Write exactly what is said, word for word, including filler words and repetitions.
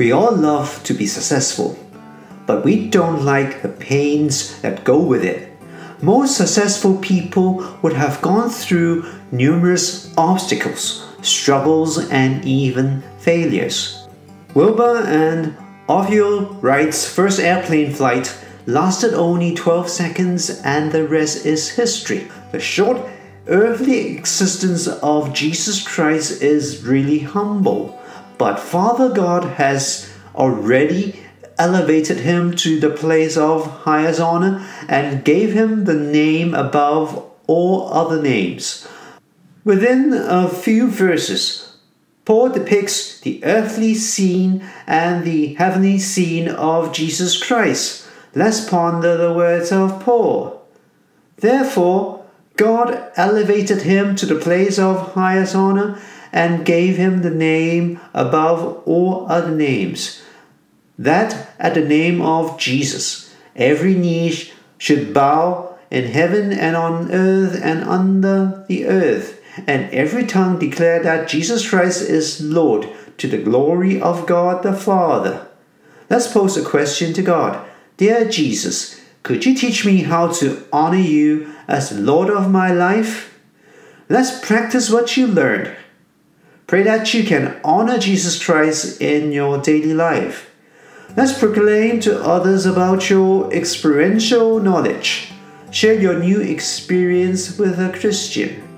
We all love to be successful, but we don't like the pains that go with it. Most successful people would have gone through numerous obstacles, struggles, and even failures. Wilbur and Wilbur Wright's first airplane flight lasted only twelve seconds, and the rest is history. The short earthly existence of Jesus Christ is really humble, but Father God has already elevated him to the place of highest honor and gave him the name above all other names. Within a few verses, Paul depicts the earthly scene and the heavenly scene of Jesus Christ. Let's ponder the words of Paul. Therefore, God elevated him to the place of highest honor and gave him the name above all other names, that at the name of Jesus every knee should bow in heaven and on earth and under the earth, and every tongue declare that Jesus Christ is Lord, to the glory of God the Father. Let's pose a question to God. Dear Jesus, could you teach me how to honor you as Lord of my life? Let's practice what you learned. Pray that you can honor Jesus Christ in your daily life. Let's proclaim to others about your experiential knowledge. Share your new experience with a Christian.